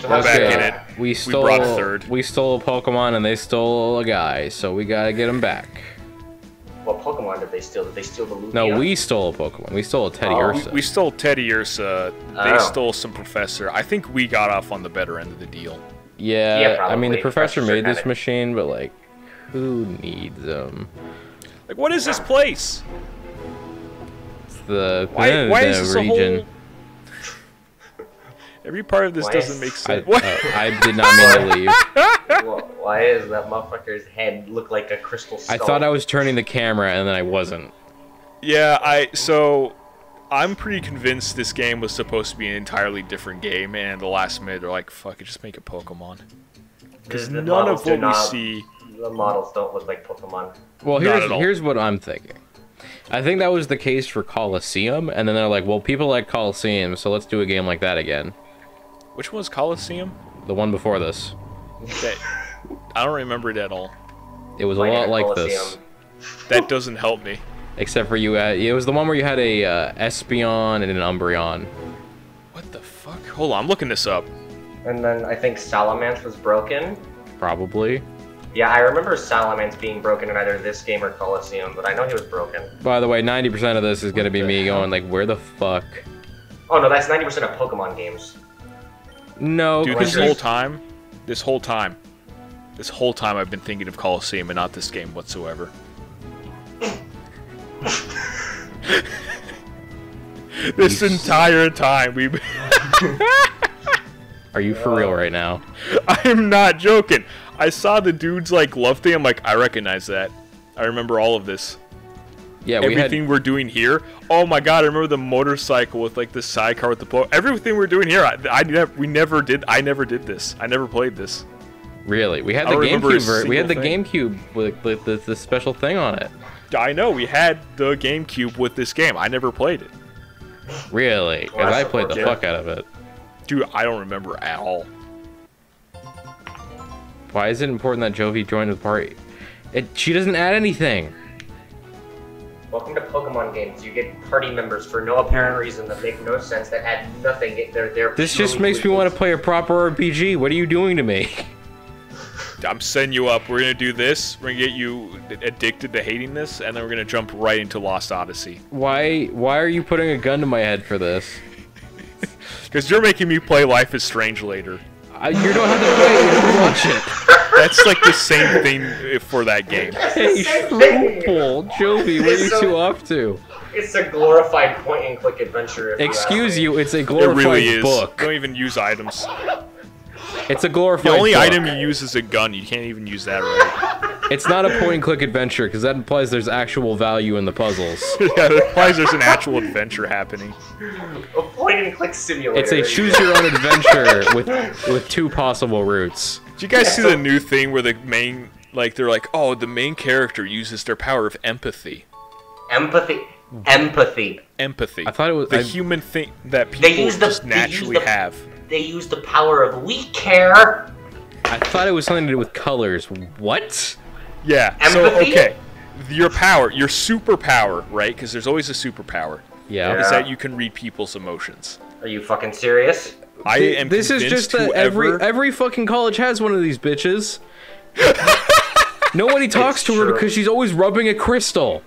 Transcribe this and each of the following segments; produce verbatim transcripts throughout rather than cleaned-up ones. So we're back good. in it. We stole. We brought a third. We stole a Pokemon and they stole a guy, so we gotta get him back. What Pokemon did they steal? Did they steal the Lupia? No, we stole a Pokemon. We stole a Teddiursa. Oh. We, we stole Teddiursa. They oh. stole some Professor. I think we got off on the better end of the deal. Yeah, yeah I mean the Professor, professor made this it. machine, but like, who needs them? Like, what is this place? It's the why, why is this region. A whole... Every part of this why doesn't is... make sense. I, uh, I did not mean to leave. Well, why is that motherfucker's head look like a crystal skull? I thought I was turning the camera and then I wasn't. Yeah, I so I'm pretty convinced this game was supposed to be an entirely different game, and at the last minute they're like, "Fuck it, just make a Pokemon." Because none of what we see, the models don't look like Pokemon. Well, here's here's what I'm thinking. I think that was the case for Colosseum, and then they're like, "Well, people like Colosseum, so let's do a game like that again." Which one was Colosseum? The one before this. That, I don't remember it at all. It was a lot like Colosseum. this. That doesn't help me. Except for you, uh, it was the one where you had a uh, Espeon and an Umbreon. What the fuck? Hold on, I'm looking this up. And then I think Salamence was broken. Probably. Yeah, I remember Salamence being broken in either this game or Colosseum, but I know he was broken. By the way, ninety percent of this is going to be me going like, where the fuck? Oh no, that's ninety percent of Pokemon games. No, dude, this whole time, this whole time, this whole time I've been thinking of Colosseum and not this game whatsoever. This entire time we've Are you for real right now? I'm not joking. I saw the dude's like love thing. I'm like, I recognize that. I remember all of this. Yeah, we everything had... we're doing here. Oh my god, I remember the motorcycle with like the sidecar with the pole. Everything we're doing here, I, I never, we never did. I never did this. I never played this. Really? We had the GameCube. We had the thing. GameCube with, with, with the special thing on it. I know we had the GameCube with this game. I never played it. Really? Because I played the yeah. fuck out of it. Dude, I don't remember at all. Why is it important that Jovi joined the party? It, she doesn't add anything. Welcome to Pokemon games. You get party members for no apparent reason that make no sense, that add nothing. They're, they're this just makes reasons. me want to play a proper R P G. What are you doing to me? I'm setting you up. We're going to do this. We're going to get you addicted to hating this, and then we're going to jump right into Lost Odyssey. Why, why are you putting a gun to my head for this? Because you're making me play Life is Strange later. I, you don't have to play it. You don't watch it. That's like the same thing for that game. Hey, Shroopole, Jovi, what are you two up to? It's a glorified point-and-click adventure. Excuse you, it's a glorified book. It really is. You don't even use items. It's a glorified book. The only item you use is a gun. You can't even use that right. It's not a point-and-click adventure, because that implies there's actual value in the puzzles. Yeah, it implies there's an actual adventure happening. A point-and-click simulator. It's a choose-your-own-adventure with, with two possible routes. Did you guys yeah, see so the new thing where the main, like, they're like, oh, the main character uses their power of empathy. Empathy. Empathy. Empathy. I thought it was the I, human thing that people they use the, just naturally they use the, have. They use the power of we care. I thought it was something to do with colors. What? Yeah. Empathy? So, okay. Your power, your superpower, right? Because there's always a superpower. Yeah. Is that you can read people's emotions. Are you fucking serious? I am this is just that every every fucking college has one of these bitches. Nobody talks to her because she's always rubbing a crystal.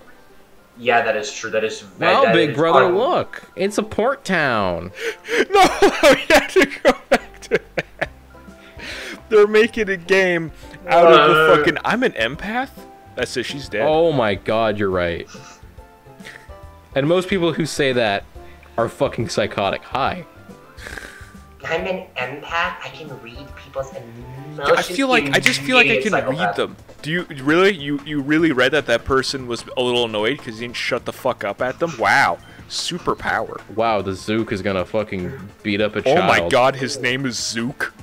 Yeah, that is true. That is very Well, that big is brother, un... look. It's a port town. No, we have to go back to that. They're making a game out uh, of the fucking I'm an empath? That's it, she's dead. Oh my god, you're right. And most people who say that are fucking psychotic. Hi. I'm an empath. I can read people's emotions. I feel like I just feel like I can read them. Do you really? You you really read that that person was a little annoyed because he didn't shut the fuck up at them? Wow, superpower. Wow, the Zook is gonna fucking beat up a child. Oh my god, his name is Zook.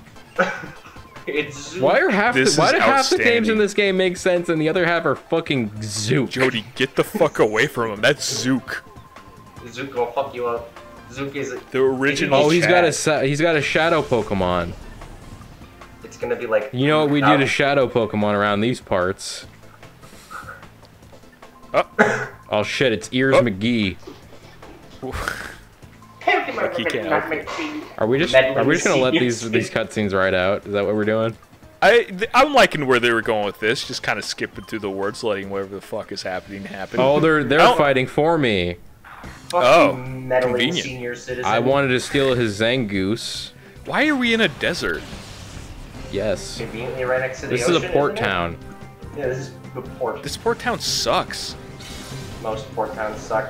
It's Zook. Why are half the, why do half the names in this game make sense and the other half are fucking Zook? Jody, get the fuck away from him. That's Zook. Zook will fuck you up. Zook is the original. Oh, he's got a he's got a shadow Pokemon. It's gonna be like you know what we do to shadow Pokemon around these parts. Oh, oh shit! It's Ears oh. McGee. Like he can't help it. Are we just are we just gonna let these these cutscenes ride out? Is that what we're doing? I, I'm liking where they were going with this, just kind of skipping through the words, letting whatever the fuck is happening happen. Oh, they're they're fighting for me. Oh, meddling senior citizen. I wanted to steal his Zangoose. Why are we in a desert? Yes. Conveniently right next to the ocean, isn't it? This is a port town. Yeah, this is the port. This port town sucks. Most port towns suck.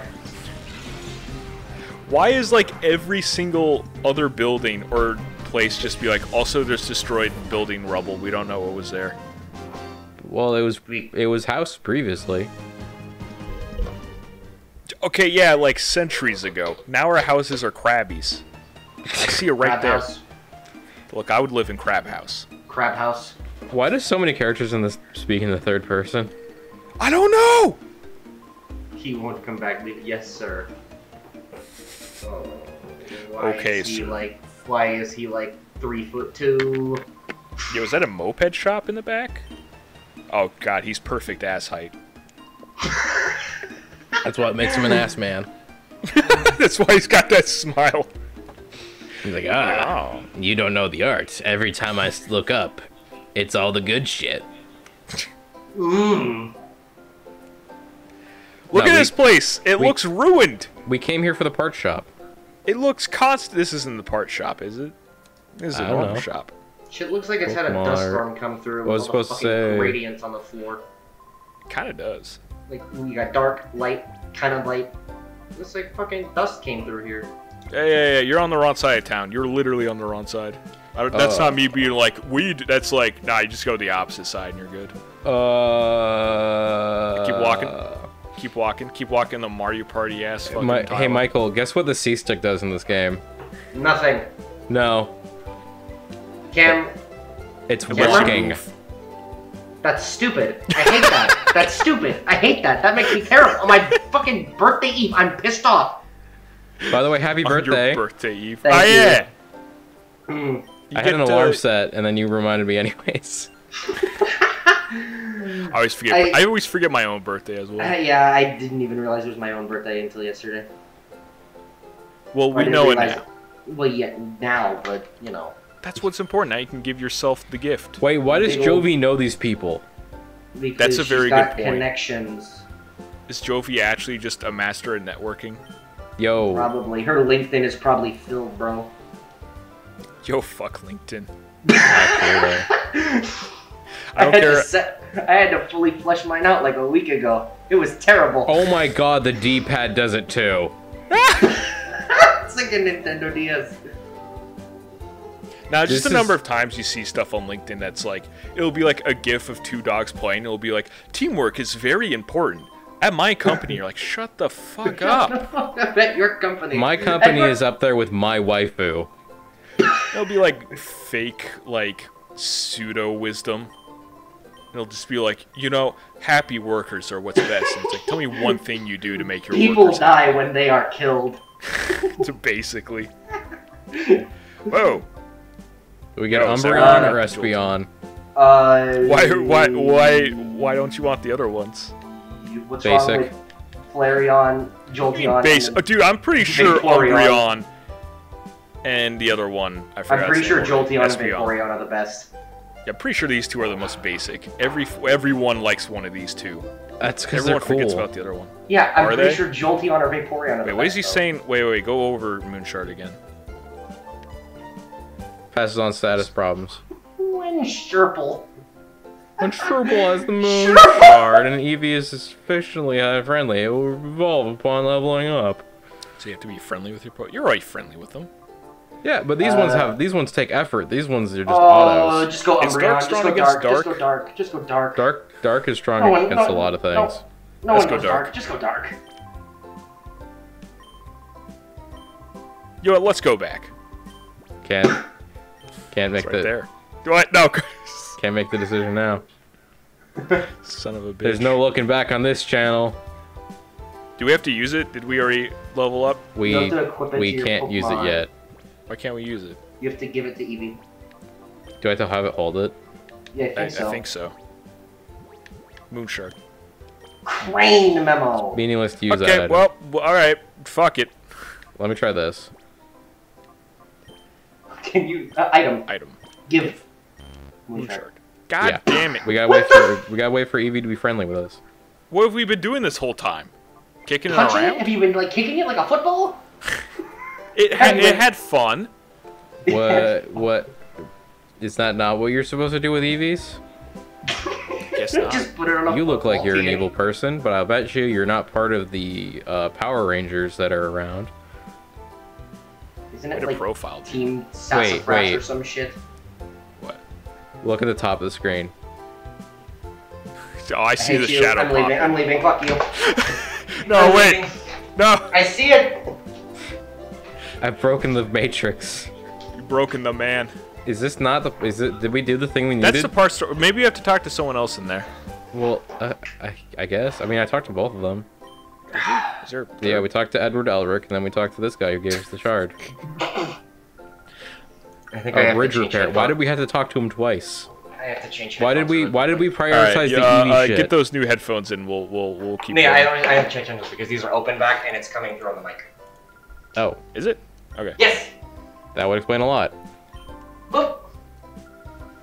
Why is like every single other building or place just be like, also there's destroyed building rubble, we don't know what was there? Well, it was it was housed previously. Okay, yeah, like centuries ago. Now our houses are crabbies. I see it right there. House. Look, I would live in Crab House. Crab House. Why do so many characters in this speak in the third person? I don't know. He won't come back. Yes, sir. Oh, why okay, is he sir. Like, why is he like three foot two? Yo, is that a moped shop in the back? Oh God, he's perfect ass height. That's what makes him an ass man. That's why he's got that smile. He's like, ah, oh, you don't know the arts. Every time I look up, it's all the good shit. Mm. Look no, at we, this place. It we, looks ruined. We came here for the part shop. It looks constant. This isn't the part shop, is it? This is a normal shop. Shit looks like it's had a dust storm come through. What was supposed to say? Radiance on the floor. Kind of does. Like we got dark, light, kind of light. Looks like fucking dust came through here. Yeah, yeah, yeah, you're on the wrong side of town. You're literally on the wrong side. I don't, that's uh, not me being like, we. That's like, nah, you just go to the opposite side and you're good. Uh. Keep walking. Keep walking. Keep walking the Mario Party ass fucking my, Hey, Michael, guess what the C-Stick does in this game? Nothing. No. Cam. It's whisking. That's stupid. I hate that. That's stupid. I hate that. That makes me terrible. On my fucking birthday Eve, I'm pissed off. By the way, happy birthday. On your birthday, Eve. Thank oh, yeah. You. I had an alarm set, and then you reminded me anyways. I always forget I, I always forget my own birthday as well. Uh, yeah, I didn't even realize it was my own birthday until yesterday. Well, we know it now. Well, yeah, now, but, you know. That's what's important. Now you can give yourself the gift. Wait, why does Jovi know these people? Because that's a very good point. Connections. Is Jovi actually just a master in networking? Yo. Probably. Her LinkedIn is probably filled, bro. Yo, fuck LinkedIn. I don't I care. To set, I had to fully flush mine out like a week ago. It was terrible. Oh my god, the D-pad does it too. It's like a Nintendo D S. Now, just this the number is... of times you see stuff on LinkedIn that's like, it'll be like a gif of two dogs playing. It'll be like, teamwork is very important. At my company, you're like, shut the fuck shut up. The fuck up at your company. My company Edward... is up there with my waifu. It'll be like fake, like pseudo wisdom. It'll just be like, you know, happy workers are what's best. And it's like, tell me one thing you do to make your people workers die happy. When they are killed. So basically, whoa. We got no, Umbreon or Espeon. Uh, why, why, why, why don't you want the other ones? What's basic. Wrong with Flareon, Jolteon, base oh, dude, I'm pretty sure Umbreon and the other one, I forgot. I'm pretty sure Jolteon and Vaporeon are the best. Yeah, pretty sure these two are the most basic. Every Everyone likes one of these two. That's because everyone cool. forgets about the other one. Yeah, I'm are pretty they? sure Jolteon or Vaporeon are the wait, best. Wait, what is he though. saying? Wait, wait, go over Moon Shard again. Passes on status problems. Moonshirple. When Sherple has the Moon Shard and Eevee is sufficiently high friendly, it will revolve upon leveling up. So you have to be friendly with your Pokemon. You're already friendly with them. Yeah, but these uh, ones have these ones take effort. These ones are just oh, autos. Oh, just go Umbreon. Just go dark. dark. Just go dark. Just go dark. Dark, dark is strong no one, against no, a lot of things. No, no one go goes dark. dark. Just go dark. Yo, let's go back. Can't. Can't make right the. There. Do I? No. Can't make the decision now. Son of a bitch. There's no looking back on this channel. Do we have to use it? Did we already level up? We we can't use it yet. Why can't we use it? You have to give it to Eevee. Do I have to have it hold it? Yeah, I think I, so. I think so. Moon Shard. Crane memo. It's meaningless to use that. Okay, well, all right. Fuck it. Let me try this. Can you uh, item? Item. Give. Moon Shard. God yeah. damn it! We gotta wait for we gotta wait for Eevee to be friendly with us. What have we been doing this whole time? Kicking Punching it around? It? Have you been like kicking it like a football? It had it had fun. What what? Is that not what you're supposed to do with Eevees? Guess not. Just put it on a you look like you're an evil person, but I bet you you're not part of the uh, Power Rangers that are around. Isn't it like profile Team Sassafras wait, wait. or some shit? What? Look at the top of the screen. Oh, I see I the you. shadow. I'm leaving. I'm leaving. Fuck you. no, I'm wait. Leaving. No. I see it. I've broken the matrix. You've broken the man. Is this not the? Is it? Did we do the thing we needed? That's the part. So, maybe you have to talk to someone else in there. Well, uh, I, I guess. I mean, I talked to both of them. Is there, is there yeah, we talked to Edward Elric, and then we talked to this guy who gave us the shard. I think oh, I have bridge to repair. Why did we have to talk to him twice? I have to change. Why did we? Why did we prioritize right, yeah, the Eevee uh, shit? Get those new headphones in. We'll we'll we'll keep. Yeah, I, don't, I have to change headphones because these are open back, and it's coming through on the mic. Oh, is it? Okay. Yes. That would explain a lot. Boop.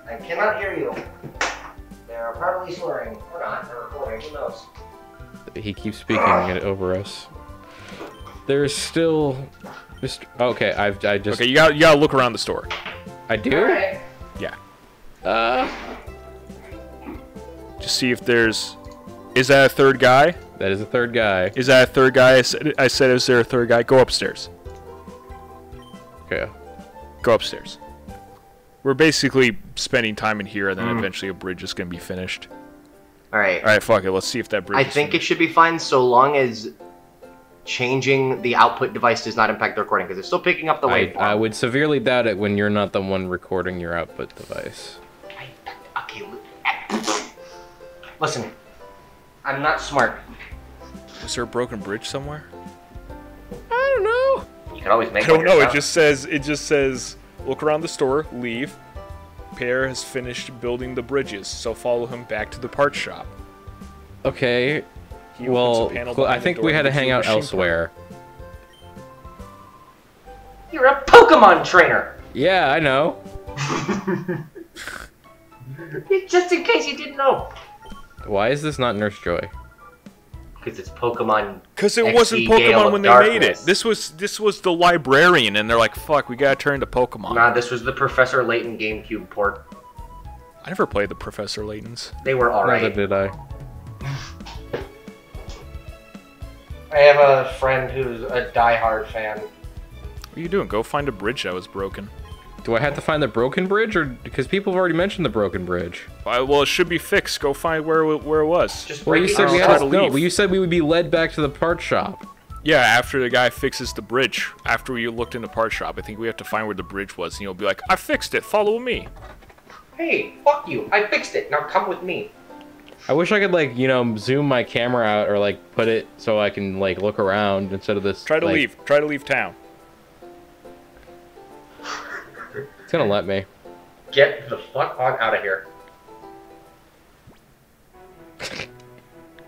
I cannot hear you. They are probably swearing. Or not. They're recording. Who knows? He keeps speaking it over us. There's still just okay. I've I just okay. You got you gotta look around the store. I do. Right. Yeah. Uh. Just see if there's. Is that a third guy? That is a third guy. Is that a third guy? I said. I said. Is there a third guy? Go upstairs. Okay. Go upstairs. We're basically spending time in here, and then mm. eventually a bridge is gonna be finished. All right. All right, fuck it. Let's see if that bridge I is think finished. It should be fine so long as changing the output device does not impact the recording, because it's still picking up the waveform. I, I would severely doubt it when you're not the one recording your output device. I, okay, listen. I'm not smart. Was there a broken bridge somewhere? I don't know. You can always make I don't know. It just says, it just says, look around the store, leave. Pear has finished building the bridges, so follow him back to the parts shop. Okay. He well, I think we had to hang out elsewhere. Part. You're a Pokemon trainer! Yeah, I know. Just in case you didn't know. Why is this not Nurse Joy? Because it's Pokemon. Because it X D wasn't Pokemon when they Darkness. made it. This was this was the librarian, and they're like, "Fuck, we gotta turn to Pokemon." Nah, this was the Professor Layton GameCube port. I never played the Professor Laytons. They were alright. Neither did I. I have a friend who's a diehard fan. What are you doing? Go find a bridge that was broken. Do I have to find the broken bridge, or because people have already mentioned the broken bridge? Well, it should be fixed. Go find where where it was. Just well, you said we had to leave. No, well, you said we would be led back to the part shop. Yeah, after the guy fixes the bridge, after we looked in the part shop, I think we have to find where the bridge was, and you'll be like, "I fixed it. Follow me." Hey, fuck you! I fixed it. Now come with me. I wish I could like you know zoom my camera out or like put it so I can like look around instead of this. Try to like, leave. Try to leave town. It's gonna let me. Get the fuck on out of here.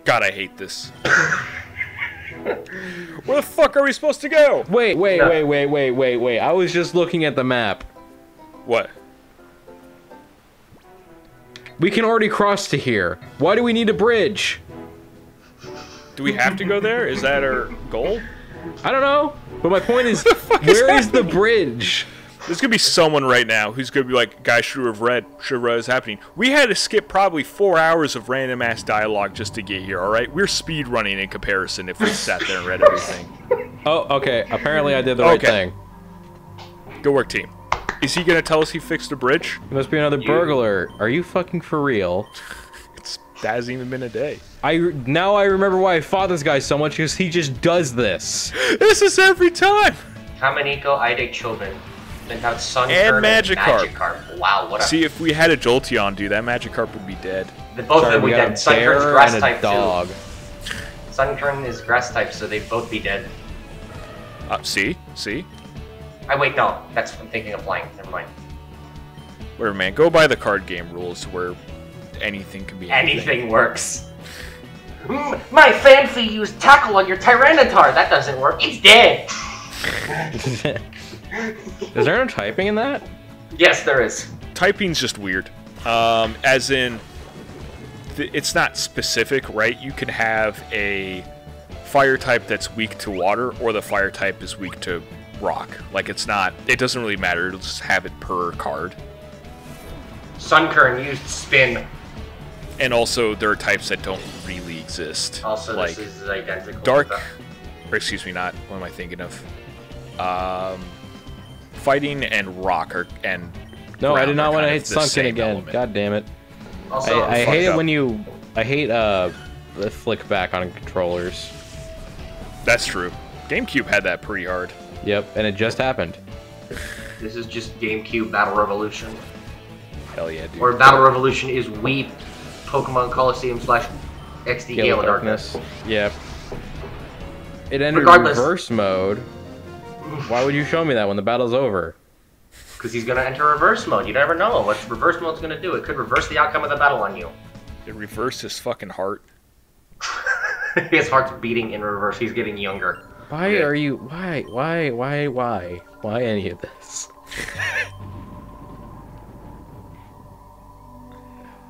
God, I hate this. Where the fuck are we supposed to go? Wait, wait, no. wait, wait, wait, wait, wait. I was just looking at the map. What? We can already cross to here. Why do we need a bridge? Do we have to go there? Is that our goal? I don't know. But my point is, where is the bridge? There's gonna be someone right now who's gonna be like, "Guys, should have read, should have read is happening." We had to skip probably four hours of random ass dialogue just to get here. All right, we're speed running in comparison if we sat there and read everything. Oh, okay. Apparently, I did the right okay. thing. Good work, team. Is he gonna tell us he fixed the bridge? It must be another you. burglar. Are you fucking for real? It's that hasn't even been a day. I now I remember why I fought this guy so much because he just does this. This is every time. Kamaniko Ide Chobin. And Magikarp. Magikarp. Wow, what a... See, if we had a Jolteon do that, Magikarp would be dead. The both of them would be dead. Sunkern's grass type, dog. too. Sunkern is grass type, so they'd both be dead. Uh, see? See? I wait, no. That's I'm thinking of flying. Never mind. Whatever, man. Go by the card game rules where anything can be anything. Anything works. mm, my fancy used tackle on your Tyranitar. That doesn't work. It's dead. Is there no typing in that? Yes, there is. Typing's just weird. Um, as in, th it's not specific, right? You can have a fire type that's weak to water, or the fire type is weak to rock. Like, it's not, it doesn't really matter. It'll just have it per card. Sunkern used spin. And also, there are types that don't really exist. Also, like, this is identical. Dark, or excuse me, not, what am I thinking of? Um, fighting and rock are, and no, I did not want to hate Sunkern again. Element. God damn it! Also, I, I hate up. it when you. I hate uh, the flick back on controllers. That's true. GameCube had that pretty hard. Yep, and it just happened. This is just GameCube Battle Revolution. Hell yeah, dude! Or Battle Revolution is Wii Pokemon Colosseum slash X D Gale of Darkness. Darkness. Yep. It ended Regardless. reverse mode. Why would you show me that when the battle's over? Because he's going to enter reverse mode. You never know what reverse mode's going to do. It could reverse the outcome of the battle on you. It reversed his fucking heart. His heart's beating in reverse. He's getting younger. Why yeah. are you... Why? Why? Why? Why? Why any of this?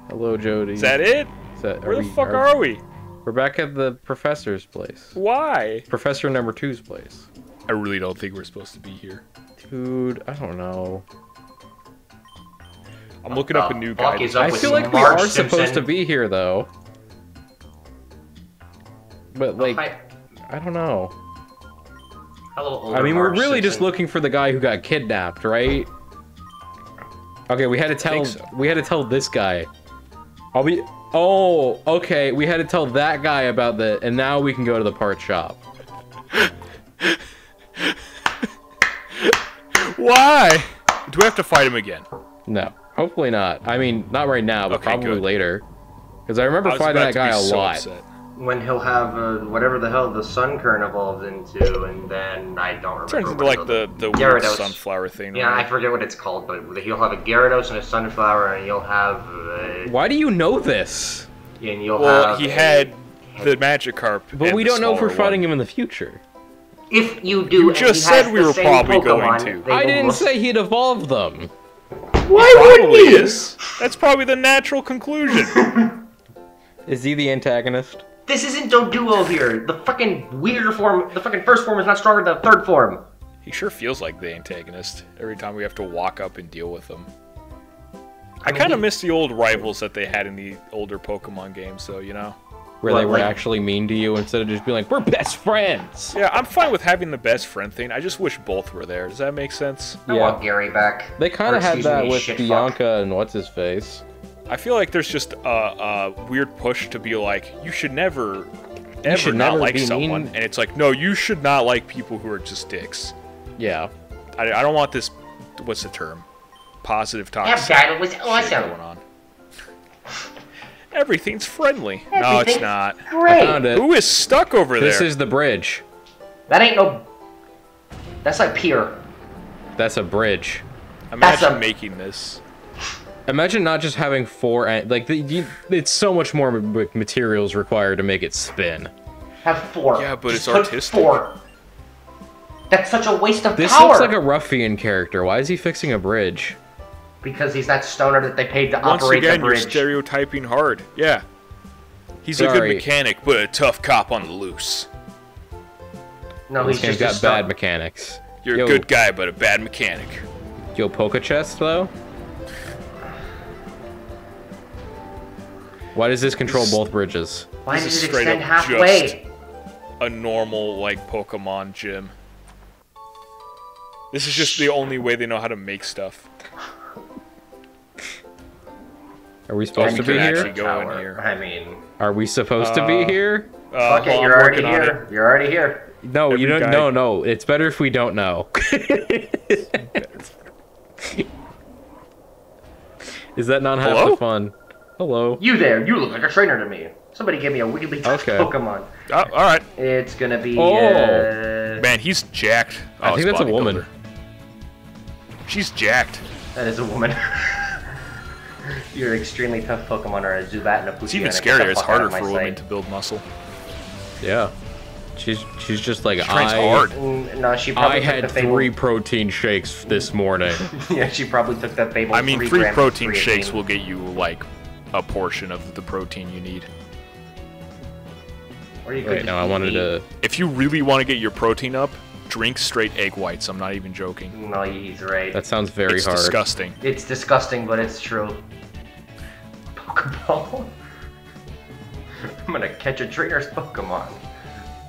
Hello, Jody. Is that it? Is that, Where the we, fuck are, are we? We're back at the professor's place. Why? Professor number two's place. I really don't think we're supposed to be here. Dude, I don't know. I'm looking uh, up a new guy. I feel like Marge we are Simpson. supposed to be here, though. But, like, oh, I don't know. Hello, older I mean, Marge we're really Simpson. just looking for the guy who got kidnapped, right? Okay, we had to tell so. we had to tell this guy. I'll be... Oh, okay, we had to tell that guy about the... And now we can go to the part shop. Why? Do we have to fight him again? No. Hopefully not. I mean, not right now, but okay, probably good. later. Because I remember I fighting that guy a so lot. Upset. When he'll have uh, whatever the hell the Sunkern evolves into, and then I don't remember. It turns into like the, the weird sunflower thing. Yeah, right? I forget what it's called, but he'll have a Gyarados and a sunflower, and you'll have... Uh, Why do you know this? And you'll well, have he had a, the Magikarp. But we don't know if we're fighting one. him in the future. If you do, you just said we were probably Pokemon, going to. I didn't say he'd evolve them. Why wouldn't he? Is. That's probably the natural conclusion. Is he the antagonist? This isn't Doduo here. The fucking weirder form, the fucking first form is not stronger than the third form. He sure feels like the antagonist every time we have to walk up and deal with him. I, I mean, kind of miss the old rivals that they had in the older Pokemon games, though, you know? Where well, they were like, actually mean to you instead of just being like, we're best friends! Yeah, I'm fine with having the best friend thing. I just wish both were there. Does that make sense? I yeah. want Gary back. They kind of had that with Bianca fuck. and what's-his-face. I feel like there's just a, a weird push to be like, you should never, ever you should not never like someone. Mean. And it's like, no, you should not like people who are just dicks. Yeah. I, I don't want this, what's the term? Positive toxic. That battle was awesome. Going on. Everything's friendly. Everything's no, it's not. Great. I found it. Who is stuck over this there? This is the bridge. That ain't no... That's like pier. That's a bridge. Imagine That's a... making this. Imagine not just having four... Like, the, you, it's so much more materials required to make it spin. Have four. Yeah, but just it's artistic. Four. That's such a waste of this power. This looks like a ruffian character. Why is he fixing a bridge? Because he's that stoner that they paid to Once operate again, the bridge. Once again, you're stereotyping hard. Yeah. He's Sorry. a good mechanic, but a tough cop on the loose. No, he's just got bad mechanics. You're Yo. a good guy, but a bad mechanic. Yo, Poké Chest, though? Why does this control this, both bridges? Why does it extend halfway? Just a normal, like, Pokemon gym. This is just the only way they know how to make stuff. Are we supposed to be here? Go in here? I mean, are we supposed uh, to be here? Uh, Fuck it, you're already here. It. You're already here. No, Every you don't. Guy. No, no. It's better if we don't know. Is that not Hello? half the fun? Hello. You there? You look like a trainer to me. Somebody give me a really tough okay. Pokemon. Oh, all right. It's gonna be. Oh uh... man, he's jacked. Oh, I think that's a woman. Builder. She's jacked. That is a woman. You're an extremely tough Pokemon, or a Zubat and a Poochyena. It's even scarier. It's harder for women to build muscle. Yeah. She's she's just like, she trains I, hard. No, she probably I had three protein shakes this morning. Yeah, she probably took that Fable. I mean, three, three protein shakes will get you like a portion of the protein you need. Or you Wait, no, I wanted eat. to... If you really want to get your protein up, drink straight egg whites. I'm not even joking. No, he's right. That sounds very it's hard. It's disgusting. It's disgusting, but it's true. Pokeball? I'm gonna catch a trainer's Pokemon.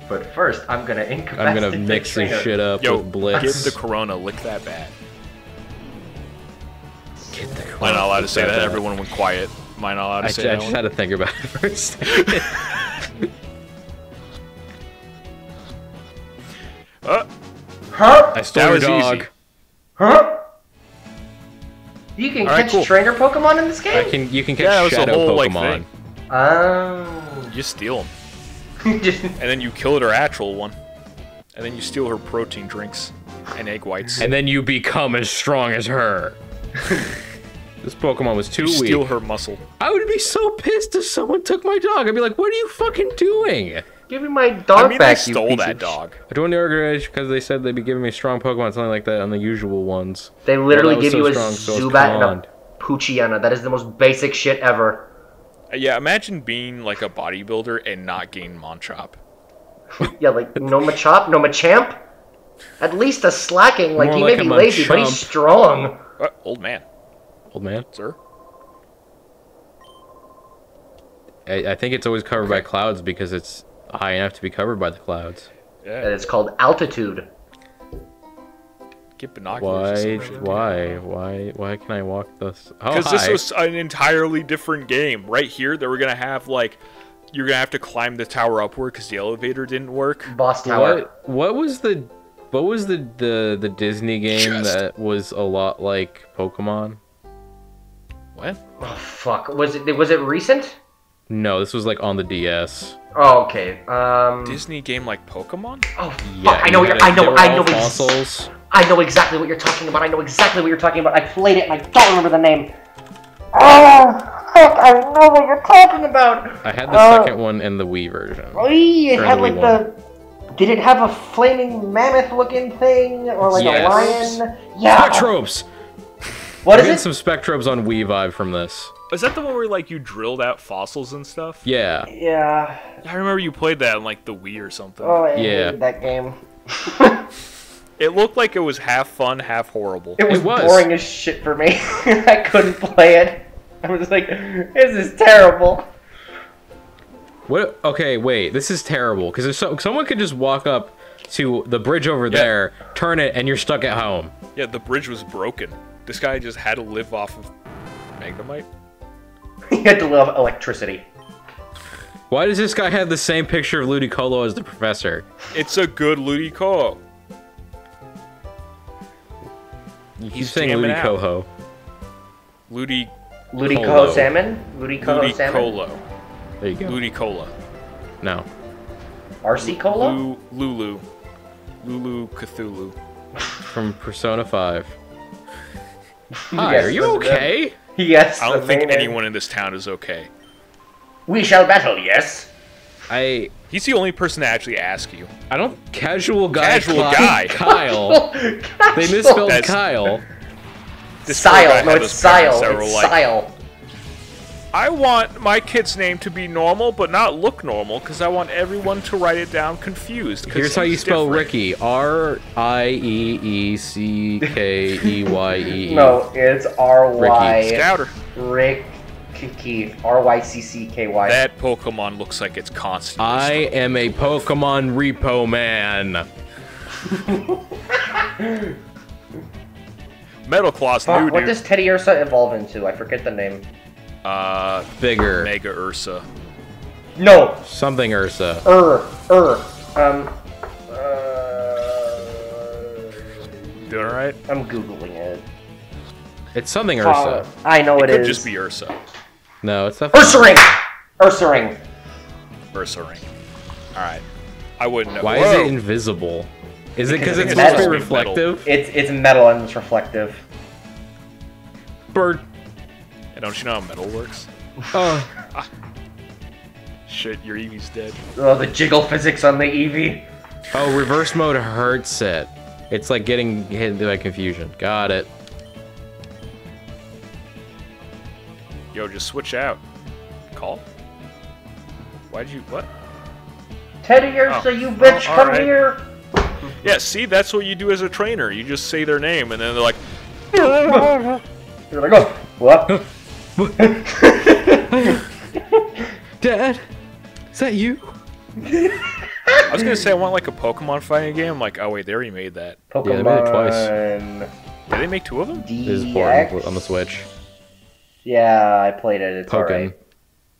But first, I'm gonna incapacitate I'm gonna mix this shit up Yo, with Blitz. Get the Corona, lick that bat. Get the Corona. Am I not allowed to say that? that? Everyone went quiet. Am I not allowed to I say that? I just one? had to think about it for a second. Uh, huh? I stole that your dog. Easy. Huh? You can right, catch cool. trainer Pokemon in this game? I can, you can catch yeah, Shadow whole, Pokemon. Like, oh. You steal them. And then you kill her actual one. And then you steal her protein drinks and egg whites. And then you become as strong as her. This Pokemon was too you weak. Steal her muscle. I would be so pissed if someone took my dog. I'd be like, what are you fucking doing? Give me my dog I mean, back, you stole piece that of dog. I joined the organization because they said they'd be giving me strong Pokemon, something like that, on the usual ones. They literally give so you a strong, Zubat so and a Poochyena. That is the most basic shit ever. Uh, yeah, imagine being like a bodybuilder and not getting Monchop. Yeah, like no Machop, no Machamp. At least a slacking. Like More he like may be lazy, Machamp. But he's strong. Uh, old man. Old man, sir. I, I think it's always covered okay. by clouds because it's high enough to be covered by the clouds. Yeah. And it's called altitude. Get binoculars. Why? Why? Why? Why can I walk this? Because oh, this was an entirely different game. Right here, they were gonna have like, you're gonna have to climb the tower upward because the elevator didn't work. Boss tower. What, what was the, what was the the the Disney game Just... that was a lot like Pokemon? What? Oh fuck! Was it? Was it recent? No, this was like on the D S. Oh, okay. Um, Disney game like Pokemon? Oh, fuck. Yeah, I know. I know. I know. Fossils. I know exactly what you're talking about. I know exactly what you're talking about. I played it, and I don't remember the name. Oh, fuck! I know what you're talking about. I had the uh, second one and the Wii version. It had like the. Did it have a flaming mammoth-looking thing or like yes. a lion? Yeah. Spectrobes. What is it? Some Spectrobes on Wii vibe from this. Is that the one where like you drilled out fossils and stuff? Yeah. Yeah. I remember you played that on like the Wii or something. Oh, I yeah. hated that game. It looked like it was half fun, half horrible. It was, it was. boring as shit for me. I couldn't play it. I was like, this is terrible. What? Okay, wait. This is terrible because so someone could just walk up to the bridge over yeah. there, turn it, and you're stuck at home. Yeah, the bridge was broken. This guy just had to live off of Magnemite. He had to love electricity. Why does this guy have the same picture of Ludicolo as the professor? It's a good Ludicolo. He's saying Ludicoho. Ludi... Ludicolo salmon? Ludicolo Ludicolo. salmon? There you go. Ludicolo. No. R C Cola? Lulu. Lulu Cthulhu. From Persona five. Hi, yes, are you okay? Good. Yes. I don't think anyone in this town is okay. We shall battle, yes. I. He's the only person to actually ask you. I don't. Casual guy. Casual guy. Kyle. Casual. They misspelled That's... Kyle. Sile. No, it's Sile. It's like, Sile. I want my kid's name to be normal, but not look normal, because I want everyone to write it down confused. Here's how you spell different. Ricky: R I E E C K E Y E. No, it's R Y. Scouter. Rick Kiki. R Y C C K Y. That Pokemon looks like it's constant. I stuck. am a Pokemon Repo Man. Metalclaw's new dude. What does Teddiursa evolve into? I forget the name. Uh, bigger. Mega Ursa. No. Something Ursa. Ur. Ur. Um. Uh. Doing all right? I'm googling it. It's something uh, Ursa. I know it, it could is. Could just be Ursa. No, it's not. Ursaring. Ursaring. Ursaring. All right. I wouldn't know. Why Whoa. is it invisible? Is it because it's supposed to be reflective? Metal. It's it's metal and it's reflective. Bird. Don't you know how metal works? Uh, Shit, your Eevee's dead. Oh, the jiggle physics on the Eevee. Oh, reverse mode hurts it. It's like getting hit by confusion. Got it. Yo, just switch out. Call? Why'd you... what? Teddiursa, oh. you bitch, oh, come right. here! Yeah, see, that's what you do as a trainer. You just say their name, and then they're like... They're like, oh, what? Dad, is that you? I was gonna say I want like a Pokemon fighting game. I'm like, oh wait, they already made that. Pokemon. Yeah, they made it twice. Did they make two of them? D X? This is boring on the Switch. Yeah, I played it. It's alright.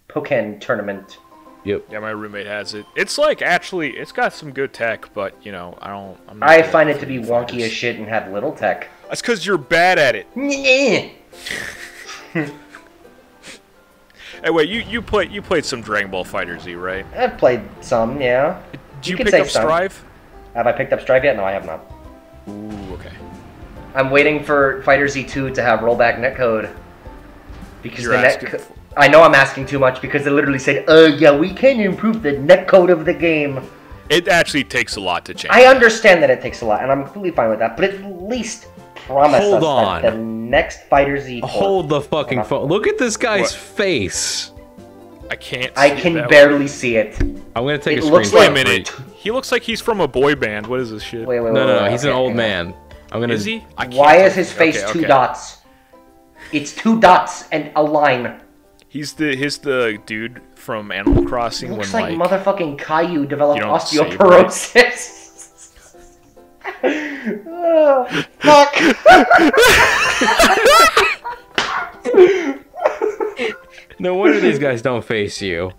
Pokken tournament. Yep. Yeah, my roommate has it. It's like actually, it's got some good tech, but you know, I don't. I'm not I find it to be wonky as shit and have little tech. That's because you're bad at it. Anyway, you you played you played some Dragon Ball Fighter Z, right? I've played some, yeah. Did you, you pick up some. Strive? Have I picked up Strive yet? No, I have not. Ooh, okay. I'm waiting for Fighter Z two to have rollback netcode. Because You're the netcode. I know I'm asking too much because they literally said, "Uh, yeah, we can improve the netcode of the game." It actually takes a lot to change. I understand that it takes a lot, and I'm completely fine with that. But at least promise Hold us on. that the next Fighter Z. Hold the fucking phone. Look at this guy's what? face. I can't. See I can it barely way. see it. I'm gonna take it a screenshot. Wait a minute. He looks like he's from a boy band. What is this shit? Wait, wait, no, wait, no, no. Wait, he's okay, an old man. I'm gonna. Is he? I can't Why is his face okay, okay. two dots? It's two dots and a line. He's the he's the dude from Animal Crossing. He looks when, like, like motherfucking Caillou developed osteoporosis. Oh, fuck! No wonder these guys don't face you.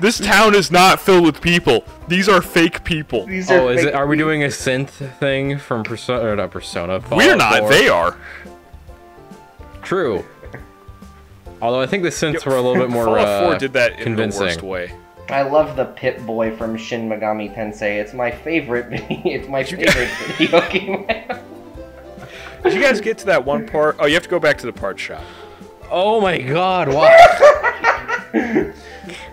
This town is not filled with people. These are fake people. These are oh, is it? Are we doing a synth thing from Persona? Or not Persona. Fallout We're not. four? They are. True. Although I think the synths were a little bit more Fallout four uh, did that in convincing. the worst way. I love the Pip Boy from Shin Megami Tensei. It's my favorite video. It's my favorite video game. Did you guys get to that one part? Oh, you have to go back to the part shop. Oh my God! Wow.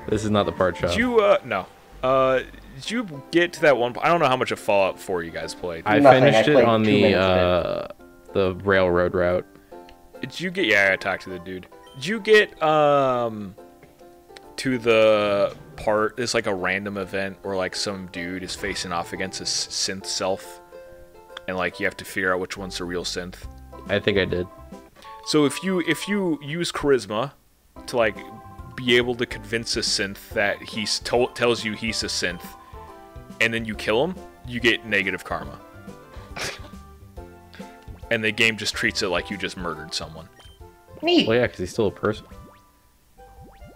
This is not the part shop. Did you uh, no. Uh, did you get to that one? I don't know how much of Fallout four you guys played. I Nothing. finished I played it on the uh, the railroad route. Did you get? Yeah, I talked to the dude. Did you get um to the part? It's like a random event where like some dude is facing off against his synth self, and like you have to figure out which one's the real synth. I think I did. So if you if you use charisma to like be able to convince a synth that he's to tells you he's a synth, and then you kill him, you get negative karma. And the game just treats it like you just murdered someone. Neat. Well, yeah, because he's still a person.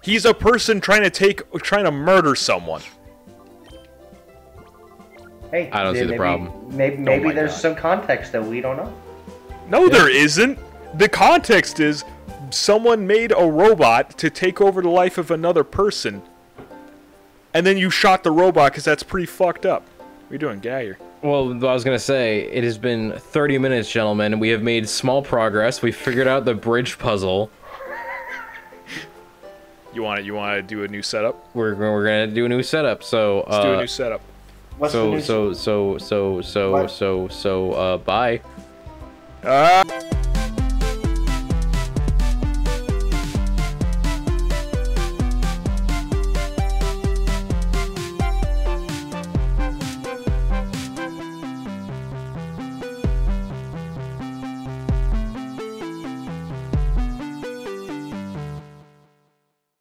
He's a person trying to take, trying to murder someone. Hey, I don't see the problem. Maybe, maybe there's some context that we don't know. No, there isn't. The context is someone made a robot to take over the life of another person, and then you shot the robot because that's pretty fucked up. What are you doing, guy? Here? Well, I was going to say, it has been thirty minutes, gentlemen, and we have made small progress. We figured out the bridge puzzle. You want to you want to do a new setup? We're we're going to do a new setup. So, let's uh, do a new setup. What's so, the new so so so so so so so uh bye. Ah!